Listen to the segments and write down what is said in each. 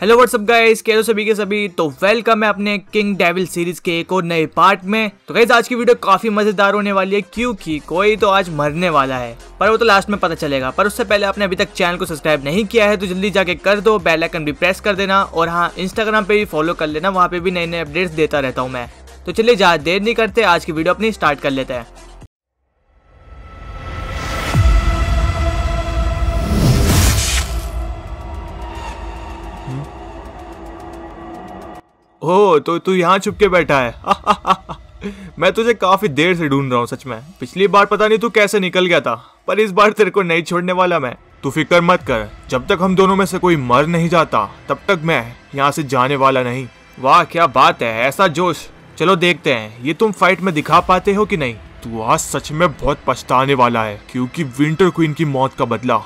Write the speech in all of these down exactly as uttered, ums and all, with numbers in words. Hello what's up guys, कैसे हो सभी के सभी। तो वेलकम है अपने किंग डेविल सीरीज के एक और नए पार्ट में। तो गाइस आज की वीडियो काफी मजेदार होने वाली है क्योंकि कोई तो आज मरने वाला है, पर वो तो लास्ट में पता चलेगा। पर उससे पहले आपने अभी तक चैनल को सब्सक्राइब नहीं किया है तो जल्दी जाके कर दो, बेल आइकन भी प्रेस कर देना और हाँ इंस्टाग्राम पे भी फॉलो कर लेना, वहाँ पे भी नए नए अपडेट्स देता रहता हूँ मैं। तो चलिए ज्यादा देर नहीं करते, आज की वीडियो अपनी स्टार्ट कर लेते हैं। हो तो तू यहाँ छुप के बैठा है मैं तुझे काफी देर से ढूंढ रहा हूँ सच में। पिछली बार पता नहीं तू कैसे निकल गया था, पर इस बार तेरे को नहीं छोड़ने वाला मैं। तू फिक्र मत कर, जब तक हम दोनों में से कोई मर नहीं जाता तब तक मैं यहाँ से जाने वाला नहीं। वाह क्या बात है, ऐसा जोश। चलो देखते हैं ये तुम फाइट में दिखा पाते हो कि नहीं। तू आज सच में बहुत पछताने वाला है क्योंकि विंटर क्वीन की मौत का बदला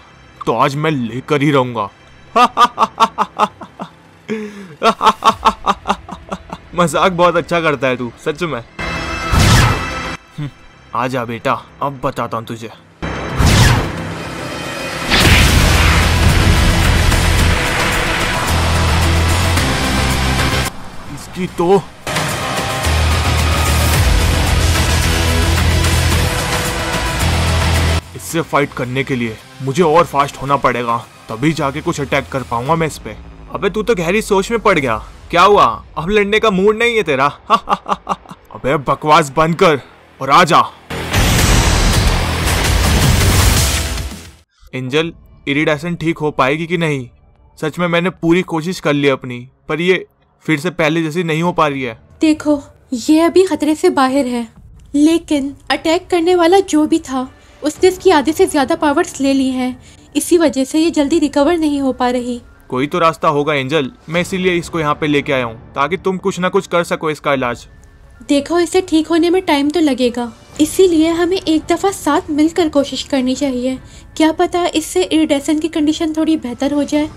तो आज मैं लेकर ही रहूंगा मजाक बहुत अच्छा करता है तू सच में। आजा बेटा, अब बताता हूँ तुझे। इसकी तो इससे फाइट करने के लिए मुझे और फास्ट होना पड़ेगा, तभी जाके कुछ अटैक कर पाऊंगा मैं इस पे। अबे तू तो गहरी सोच में पड़ गया, क्या हुआ? अब लड़ने का मूड नहीं है तेरा? अबे बकवास बंद कर और आ जा। एंजल, इरिडेसेंट ठीक हो पाएगी कि नहीं? सच में मैंने पूरी कोशिश कर ली अपनी, पर ये फिर से पहले जैसी नहीं हो पा रही है। देखो ये अभी खतरे से बाहर है, लेकिन अटैक करने वाला जो भी था उसने इसकी आधे से ज्यादा पावर्स ले ली हैं, इसी वजह से ये जल्दी रिकवर नहीं हो पा रही। कोई तो रास्ता होगा एंजल, मैं इसीलिए इसको यहाँ पे लेके आया हूँ ताकि तुम कुछ ना कुछ कर सको इसका इलाज। देखो इसे ठीक होने में टाइम तो लगेगा, इसीलिए हमें एक दफा साथ मिलकर कोशिश करनी चाहिए। क्या पता इससे इरिडेसेंट की कंडीशन थोड़ी बेहतर हो जाए।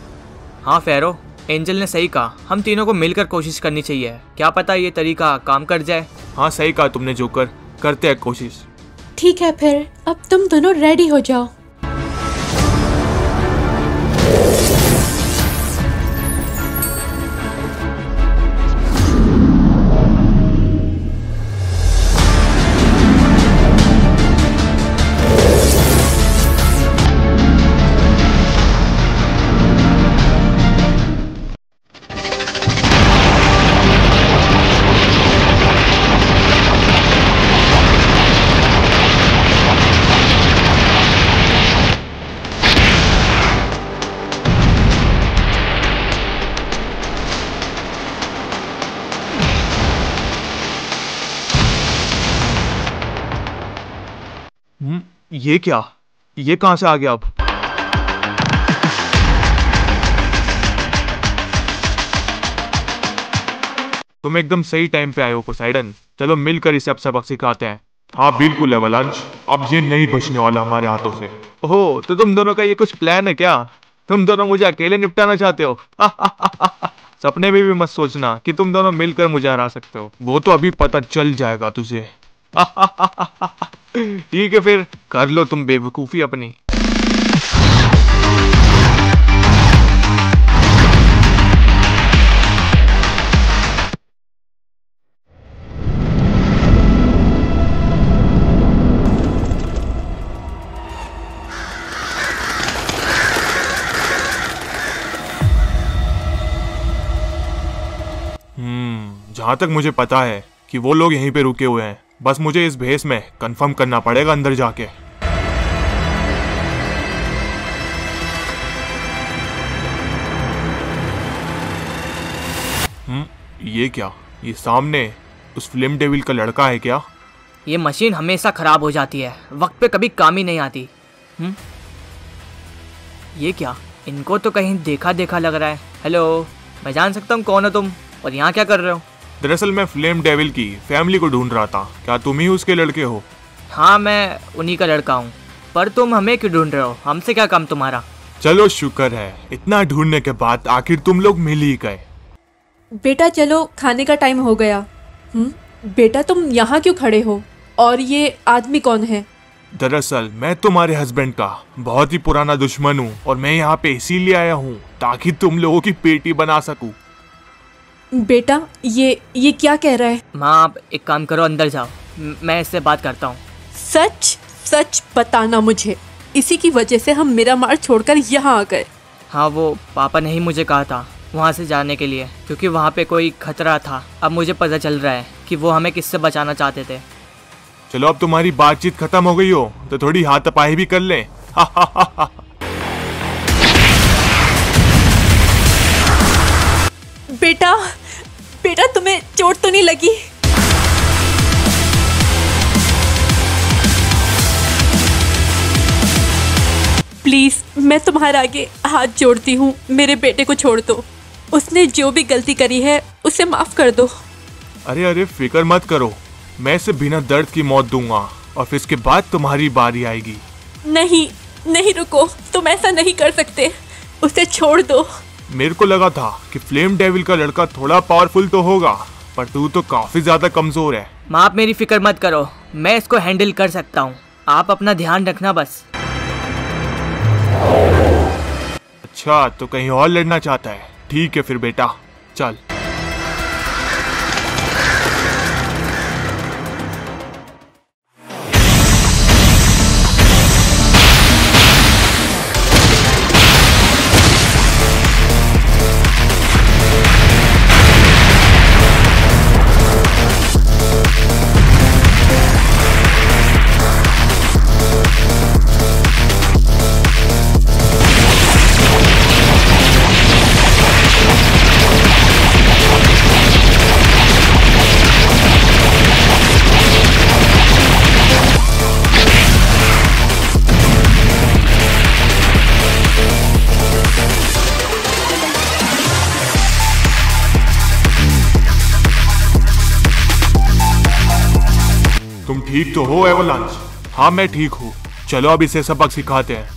हाँ फेरो, एंजल ने सही कहा, हम तीनों को मिलकर कोशिश करनी चाहिए, क्या पता ये तरीका काम कर जाए। हाँ सही कहा तुमने जोकर, करते हैं कोशिश। ठीक है फिर, अब तुम दोनों रेडी हो जाओ। ये क्या, ये कहां से आ गया? अब तुम एकदम सही टाइम पे आए हो पोसाइडन, चलो मिलकर इसे अब सबक सिखाते हैं। हाँ बिल्कुल एवलांच, अब ये नहीं बचने वाला हमारे हाथों से। ओहो तो तुम दोनों का ये कुछ प्लान है क्या? तुम दोनों मुझे अकेले निपटाना चाहते हो? सपने में भी मत सोचना कि तुम दोनों मिलकर मुझे हरा सकते हो, वो तो अभी पता चल जाएगा तुझे। ठीक है फिर, कर लो तुम बेवकूफी अपनी। हम्म जहां तक मुझे पता है कि वो लोग यहीं पे रुके हुए हैं, बस मुझे इस भेस में कंफर्म करना पड़ेगा अंदर जाके। हम्म ये क्या, ये सामने उस फ्लेम डेविल का लड़का है क्या? ये मशीन हमेशा खराब हो जाती है, वक्त पे कभी काम ही नहीं आती। हम्म ये क्या, इनको तो कहीं देखा देखा लग रहा है। हेलो, मैं जान सकता हूँ कौन हो तुम और यहाँ क्या कर रहे हो? दरअसल मैं फ्लेम डेविल की फैमिली को ढूंढ रहा था, क्या तुम ही उसके लड़के हो? हाँ मैं उन्हीं का लड़का हूँ, पर तुम हमें क्यों ढूंढ रहे हो, हमसे क्या काम तुम्हारा? चलो शुक्र है, इतना ढूंढने के बाद आखिर तुम लोग मिल ही गए। बेटा चलो खाने का टाइम हो गया। हम्म बेटा तुम यहाँ क्यों खड़े हो और ये आदमी कौन है? दरअसल मैं तुम्हारे हस्बैंड का बहुत ही पुराना दुश्मन हूँ और मैं यहाँ पे इसीलिए आया हूँ ताकि तुम लोगों की पेटी बना सकूँ। बेटा ये ये क्या कह रहा है? माँ आप एक काम करो, अंदर जाओ, मैं इससे बात करता हूँ। सच सच बताना मुझे, इसी की वजह से हम मेरा मार छोड़कर यहाँ आ गए। हाँ वो पापा ने ही मुझे कहा था वहाँ से जाने के लिए, क्योंकि वहाँ पे कोई खतरा था। अब मुझे पता चल रहा है कि वो हमें किससे बचाना चाहते थे। चलो अब तुम्हारी बातचीत खत्म हो गई हो तो थोड़ी हाथापाई भी कर लें। बेटा बेटा तुम्हें चोट तो नहीं लगी? प्लीज मैं तुम्हारे आगे हाथ जोड़ती हूँ, मेरे बेटे को छोड़ दो, उसने जो भी गलती करी है उसे माफ कर दो। अरे अरे फिक्र मत करो, मैं इसे बिना दर्द की मौत दूंगा और फिर इसके बाद तुम्हारी बारी आएगी। नहीं नहीं रुको, तुम ऐसा नहीं कर सकते, उसे छोड़ दो। मेरे को लगा था कि फ्लेम डेविल का लड़का थोड़ा पावरफुल तो होगा, पर तू तो काफी ज्यादा कमजोर है। माँ आप मेरी फिक्र मत करो, मैं इसको हैंडल कर सकता हूँ, आप अपना ध्यान रखना बस। अच्छा तो कहीं और लड़ना चाहता है, ठीक है फिर बेटा चल। ठीक तो हो एवलांच? हाँ मैं ठीक हूँ, चलो अब इसे सबक सिखाते हैं।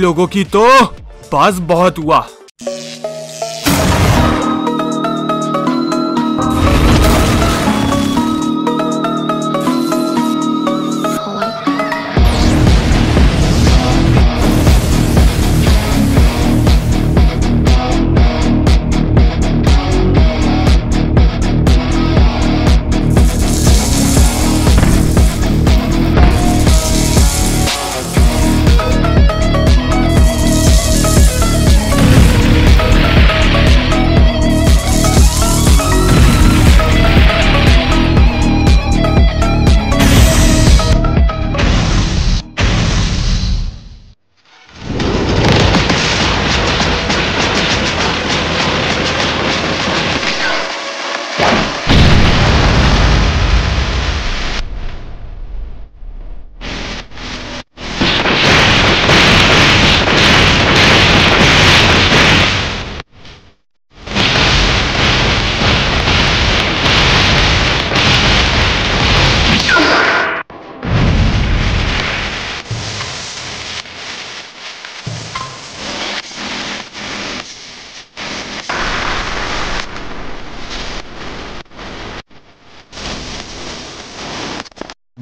लोगों की तो बस बहुत हुआ।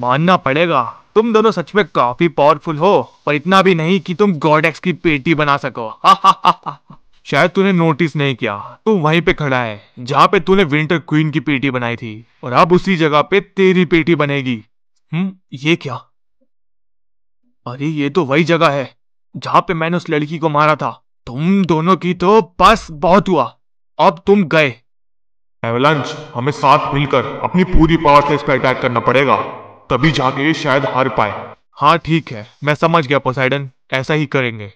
मानना पड़ेगा तुम दोनों सच में काफी पावरफुल हो, पर इतना भी नहीं कि तुम गॉड एक्स की पेटी बना सको। शायद तूने नोटिस नहीं किया, तू वहीं पे खड़ा है जहाँ पे तूने विंटर क्वीन की पेटी बनाई थी और अब उसी जगह पे तेरी पेटी बनेगी। हम्म ये क्या? अरे ये तो वही जगह है जहाँ पे मैंने उस लड़की को मारा था। तुम दोनों की तो बस बहुत हुआ, अब तुम गए। एवलांच हमें साथ मिलकर अपनी पूरी पावर से इस पर अटैक करना पड़ेगा, तभी जाके शायद हार पाए। हाँ ठीक है मैं समझ गया पोसाइडन, ऐसा ही करेंगे।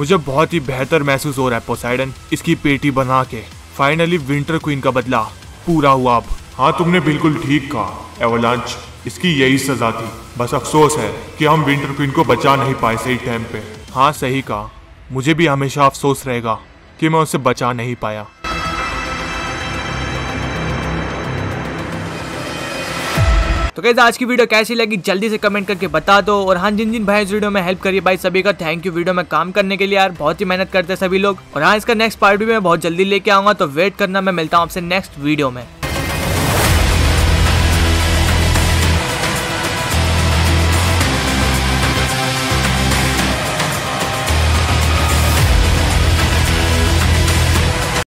मुझे बहुत ही बेहतर महसूस हो रहा है पोसाइडन, इसकी पेटी बना के। फाइनली विंटर क्वीन का बदला पूरा हुआ अब। हाँ, तुमने बिल्कुल ठीक कहा एवलांच, इसकी यही सजा थी। बस अफसोस है कि हम विंटर क्वीन को बचा नहीं पाए सही टाइम पे। हाँ सही कहा, मुझे भी हमेशा अफसोस रहेगा कि मैं उसे बचा नहीं पाया। तो गाइस आज की वीडियो कैसी लगी जल्दी से कमेंट करके बता दो, और हाँ जिन जिन भाई इस वीडियो में हेल्प करिए भाई सभी का थैंक यू वीडियो में काम करने के लिए यार, बहुत ही मेहनत करते हैं सभी लोग। और हाँ इसका नेक्स्ट पार्ट भी मैं बहुत जल्दी लेके आऊंगा, तो वेट करना, मैं मिलता हूँ आपसे नेक्स्ट वीडियो में।